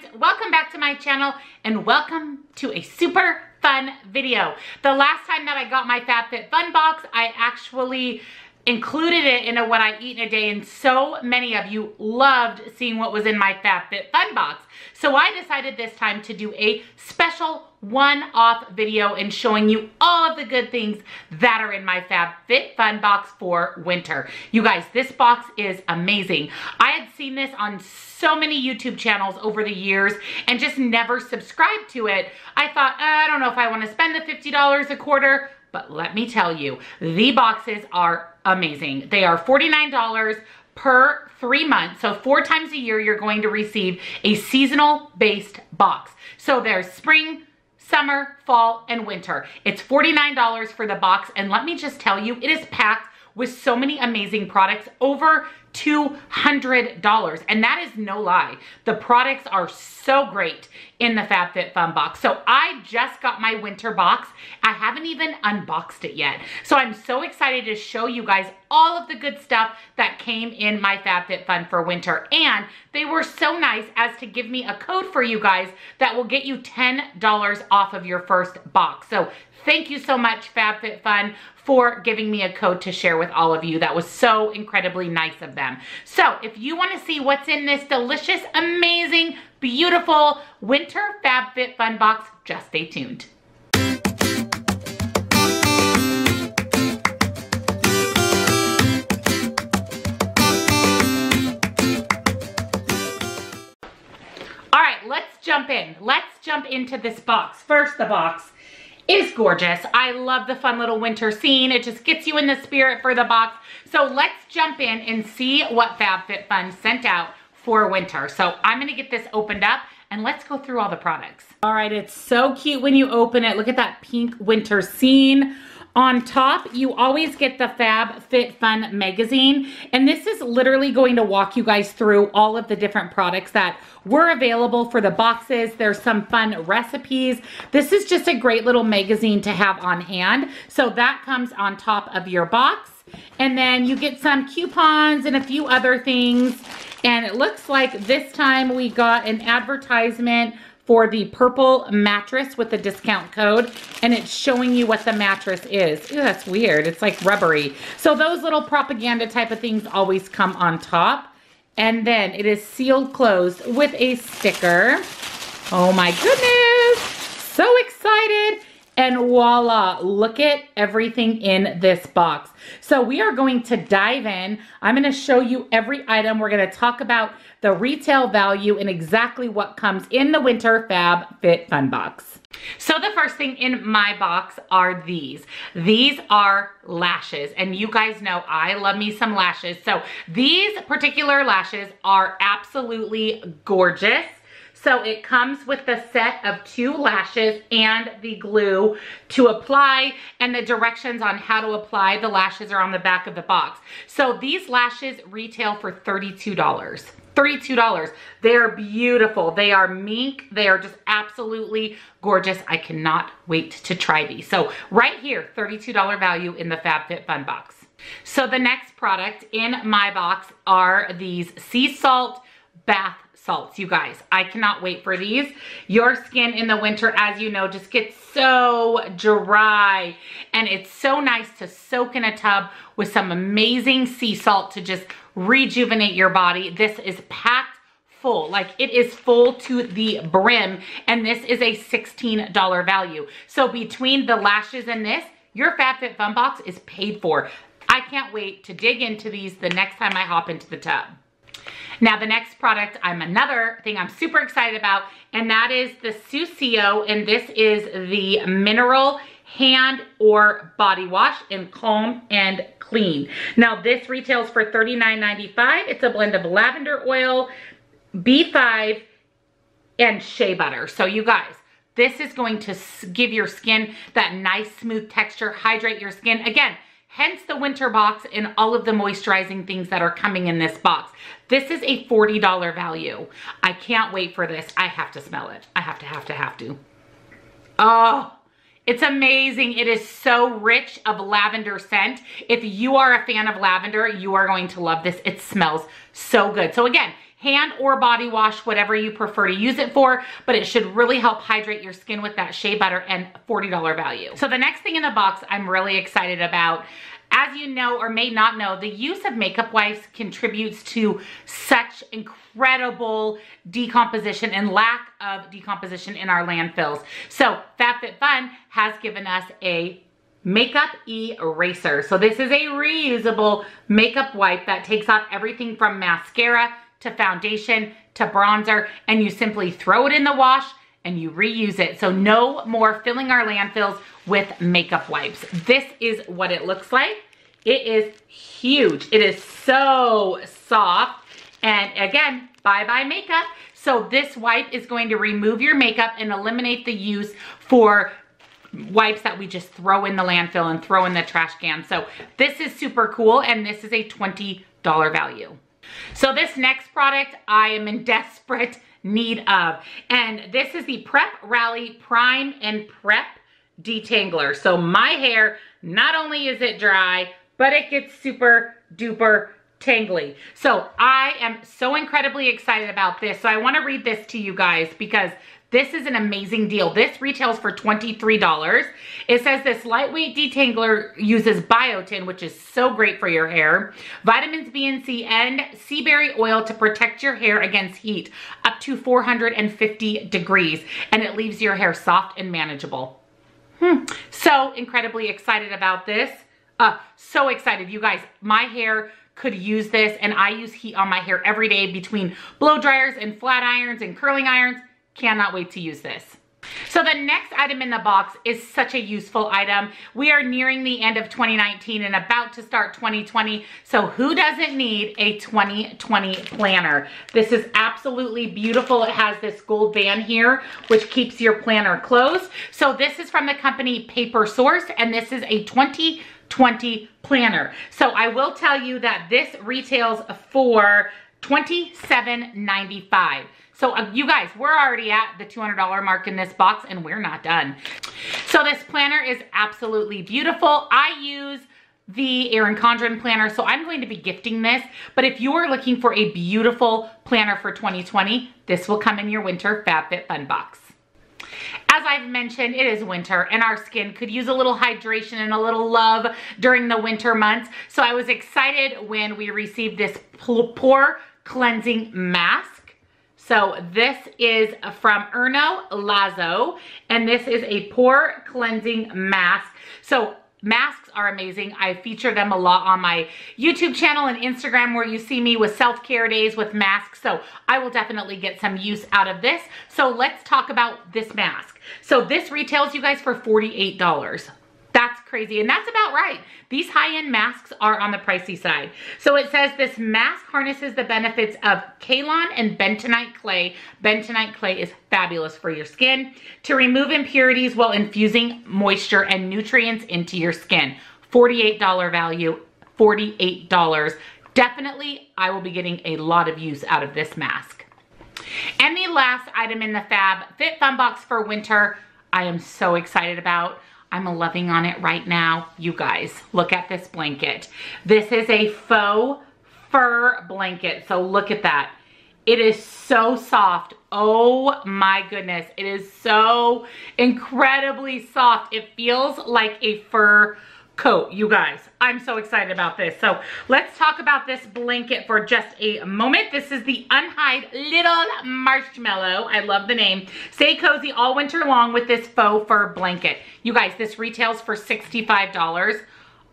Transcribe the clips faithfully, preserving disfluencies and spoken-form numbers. friends, welcome back to my channel and welcome to a super fun video. The last time that I got my FabFitFun box, I actually included it in a what I eat in a day, and so many of you loved seeing what was in my FabFitFun box. So I decided this time to do a special one-off video and showing you all of the good things that are in my FabFitFun box for winter. You guys, this box is amazing. I had seen this on so many YouTube channels over the years and just never subscribed to it. I thought, uh, I don't know if I want to spend the fifty dollars a quarter, but let me tell you, the boxes are amazing. They are forty-nine dollars per three months. So four times a year, you're going to receive a seasonal-based box. So there's spring, summer, fall, and winter. It's forty-nine dollars for the box, and let me just tell you, it is packed with so many amazing products, over two hundred dollars, and that is no lie. The products are so great in the FabFitFun box. So I just got my winter box. I haven't even unboxed it yet. So I'm so excited to show you guys all of the good stuff that came in my FabFitFun for winter. And they were so nice as to give me a code for you guys that will get you ten dollars off of your first box. So thank you so much, FabFitFun, for giving me a code to share with all of you. That was so incredibly nice of them. So if you want to see what's in this delicious, amazing, beautiful winter FabFitFun box, just stay tuned. All right, let's jump in. Let's jump into this box. First, the box is gorgeous. I love the fun little winter scene. It just gets you in the spirit for the box. So let's jump in and see what FabFitFun sent out for winter. So I'm gonna get this opened up and let's go through all the products. All right, it's so cute when you open it. Look at that pink winter scene. On top, you always get the FabFitFun magazine, and this is literally going to walk you guys through all of the different products that were available for the boxes. There's some fun recipes. This is just a great little magazine to have on hand. So that comes on top of your box, and then you get some coupons and a few other things. And it looks like this time we got an advertisement for the purple mattress with the discount code, and it's showing you what the mattress is. Ew, that's weird, it's like rubbery. So those little propaganda type of things always come on top. And then it is sealed closed with a sticker. Oh my goodness, so excited. And voila, look at everything in this box. So we are going to dive in. I'm gonna show you every item. We're gonna talk about the retail value and exactly what comes in the winter FabFitFun box. So the first thing in my box are these. These are lashes, and you guys know I love me some lashes. So these particular lashes are absolutely gorgeous. So it comes with the set of two lashes and the glue to apply, and the directions on how to apply the lashes are on the back of the box. So these lashes retail for thirty-two dollars. thirty-two dollars. They are beautiful. They are mink. They are just absolutely gorgeous. I cannot wait to try these. So right here, thirty-two dollars value in the FabFitFun box. So the next product in my box are these sea salt bath salts. You guys, I cannot wait for these. Your skin in the winter, as you know, just gets so dry, and it's so nice to soak in a tub with some amazing sea salt to just rejuvenate your body. This is packed full, like it is full to the brim, and this is a sixteen dollar value. So between the lashes and this, your FabFitFun box is paid for. I can't wait to dig into these the next time I hop into the tub. Now the next product, I'm another thing I'm super excited about, and that is the SUCIO, and this is the mineral hand or body wash in Calm and Clean. Now this retails for thirty-nine ninety-five. It's a blend of lavender oil, B five, and shea butter. So you guys, this is going to give your skin that nice smooth texture, hydrate your skin. Again, hence the winter box and all of the moisturizing things that are coming in this box. This is a forty dollar value. I can't wait for this. I have to smell it. I have to, have to, have to. Oh, it's amazing. It is so rich of lavender scent. If you are a fan of lavender, you are going to love this. It smells so good. So again, hand or body wash, whatever you prefer to use it for, but it should really help hydrate your skin with that shea butter, and forty dollar value. So the next thing in the box I'm really excited about. As you know or may not know, the use of makeup wipes contributes to such incredible decomposition and lack of decomposition in our landfills. So FabFitFun has given us a makeup eraser. So this is a reusable makeup wipe that takes off everything from mascara to foundation to bronzer, and you simply throw it in the wash and you reuse it. So no more filling our landfills with makeup wipes. This is what it looks like. It is huge. It is so soft. And again, bye-bye makeup. So this wipe is going to remove your makeup and eliminate the use for wipes that we just throw in the landfill and throw in the trash can. So this is super cool, and this is a twenty dollar value. So this next product I am in desperate need of, and this is the Prep Rally Prime and Prep Detangler. So my hair, not only is it dry, but it gets super duper tangly. So I am so incredibly excited about this. So I want to read this to you guys because this is an amazing deal. This retails for twenty-three dollars. It says this lightweight detangler uses biotin, which is so great for your hair, vitamins B and C, and sea berry oil to protect your hair against heat up to four hundred fifty degrees, and it leaves your hair soft and manageable. Hmm. So incredibly excited about this. Uh, so excited, you guys. My hair could use this, and I use heat on my hair every day between blow dryers and flat irons and curling irons. Cannot wait to use this. So the next item in the box is such a useful item. We are nearing the end of twenty nineteen and about to start twenty twenty. So who doesn't need a twenty twenty planner? This is absolutely beautiful. It has this gold band here, which keeps your planner closed. So this is from the company Paper Source, and this is a twenty twenty planner. So I will tell you that this retails for twenty-seven ninety-five. So uh, you guys, we're already at the two hundred dollar mark in this box, and we're not done. So this planner is absolutely beautiful. I use the Erin Condren planner, so I'm going to be gifting this. But if you are looking for a beautiful planner for twenty twenty, this will come in your winter FabFitFun box. As I've mentioned, it is winter, and our skin could use a little hydration and a little love during the winter months. So I was excited when we received this pore cleansing mask. So this is from Erno Laszlo, and this is a pore cleansing mask. So masks are amazing. I feature them a lot on my YouTube channel and Instagram, where you see me with self-care days with masks. So I will definitely get some use out of this. So let's talk about this mask. So this retails, you guys, for forty-eight dollars. That's crazy, and that's about right. These high-end masks are on the pricey side. So it says this mask harnesses the benefits of kaolin and bentonite clay. Bentonite clay is fabulous for your skin to remove impurities while infusing moisture and nutrients into your skin. forty-eight dollar value, forty-eight dollars. Definitely, I will be getting a lot of use out of this mask. And the last item in the FabFitFun box for winter, I am so excited about. I'm loving on it right now. You guys, look at this blanket. This is a faux fur blanket. So look at that. It is so soft. Oh my goodness. It is so incredibly soft. It feels like a fur coat, you guys. I'm so excited about this. So let's talk about this blanket for just a moment. This is the Unhide Little Marshmallow. I love the name. Stay cozy all winter long with this faux fur blanket. You guys, this retails for sixty-five dollars.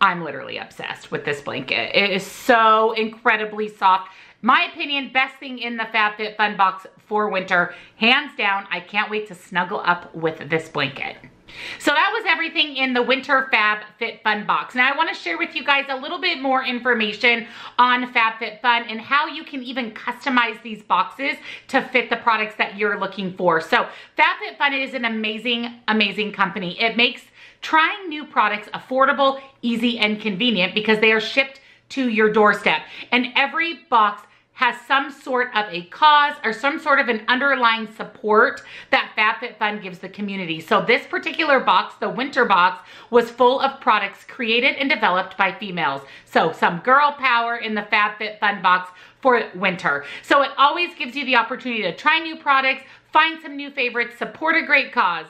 I'm literally obsessed with this blanket. It is so incredibly soft. My opinion, best thing in the FabFitFun box for winter. Hands down, I can't wait to snuggle up with this blanket. So that was everything in the winter FabFitFun box. Now I want to share with you guys a little bit more information on FabFitFun and how you can even customize these boxes to fit the products that you're looking for. So FabFitFun is an amazing, amazing company. It makes trying new products affordable, easy, and convenient because they are shipped to your doorstep. And every box has some sort of a cause or some sort of an underlying support that FabFitFun gives the community. So this particular box, the winter box, was full of products created and developed by females. So some girl power in the FabFitFun box for winter. So it always gives you the opportunity to try new products, find some new favorites, support a great cause.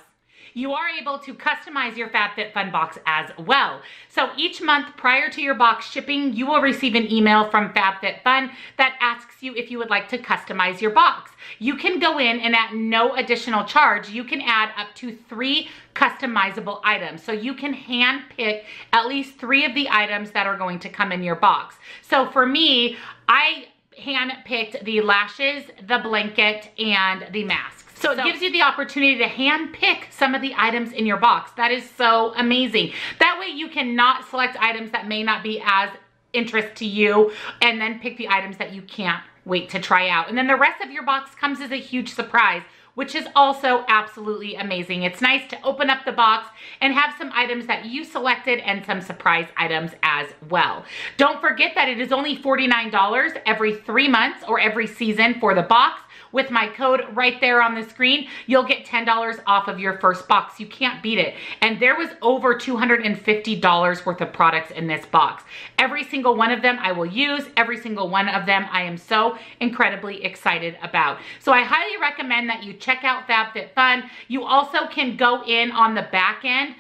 You are able to customize your FabFitFun box as well. So each month prior to your box shipping, you will receive an email from FabFitFun that asks you if you would like to customize your box. You can go in and at no additional charge, you can add up to three customizable items. So you can hand pick at least three of the items that are going to come in your box. So for me, I hand picked the lashes, the blanket, and the mask. So it gives you the opportunity to hand pick some of the items in your box. That is so amazing. That way you cannot select items that may not be as interest to you and then pick the items that you can't wait to try out. And then the rest of your box comes as a huge surprise, which is also absolutely amazing. It's nice to open up the box and have some items that you selected and some surprise items as well. Don't forget that it is only forty-nine dollars every three months or every season for the box. With my code right there on the screen, you'll get ten dollars off of your first box. You can't beat it. And there was over two hundred fifty dollars worth of products in this box. Every single one of them I will use. Every single one of them I am so incredibly excited about. So I highly recommend that you check out FabFitFun. You also can go in on the back end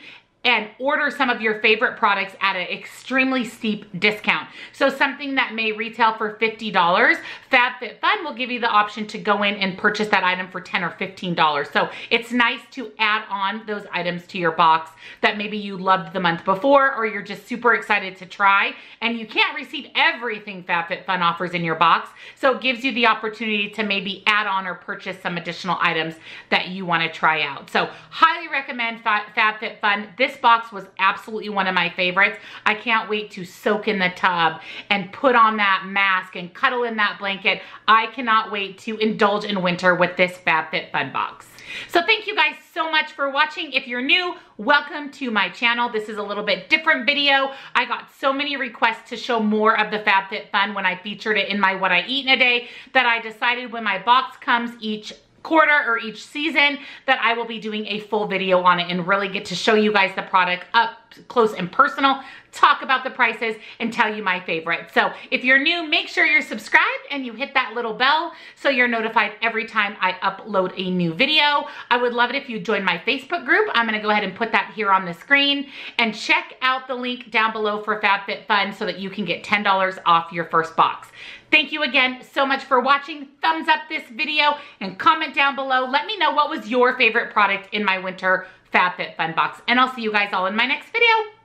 and order some of your favorite products at an extremely steep discount. So something that may retail for fifty dollars, FabFitFun will give you the option to go in and purchase that item for ten or fifteen dollars. So it's nice to add on those items to your box that maybe you loved the month before, or you're just super excited to try, and you can't receive everything FabFitFun offers in your box. So it gives you the opportunity to maybe add on or purchase some additional items that you wanna try out. So highly recommend FabFitFun. This box was absolutely one of my favorites. I can't wait to soak in the tub and put on that mask and cuddle in that blanket. I cannot wait to indulge in winter with this FabFitFun box. So thank you guys so much for watching. If you're new, welcome to my channel. This is a little bit different video. I got so many requests to show more of the FabFitFun when I featured it in my What I Eat in a Day that I decided when my box comes each quarter or each season that I will be doing a full video on it and really get to show you guys the product up close and personal, talk about the prices, and tell you my favorite. So if you're new, make sure you're subscribed and you hit that little bell so you're notified every time I upload a new video. I would love it if you join my Facebook group. I'm gonna go ahead and put that here on the screen, and check out the link down below for FabFitFun so that you can get ten dollars off your first box. Thank you again so much for watching. Thumbs up this video and comment down below. Let me know what was your favorite product in my winter FabFitFun box, and I'll see you guys all in my next video.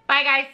Bye guys.